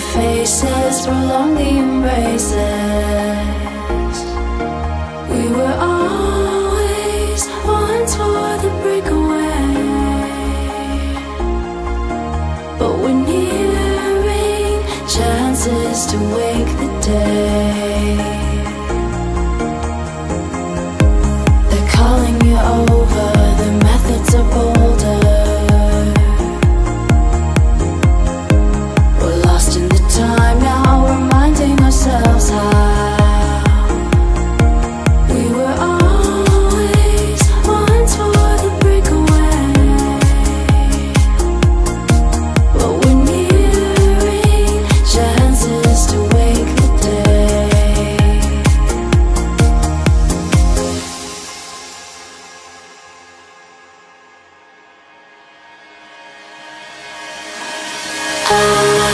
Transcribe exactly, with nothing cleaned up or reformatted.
faces prolong the embraces. We were always once for the breakaway, but we're nearing chances to wake the day. They're calling you over, the methods are bolder. Oh,